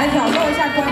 来挑逗一下观众。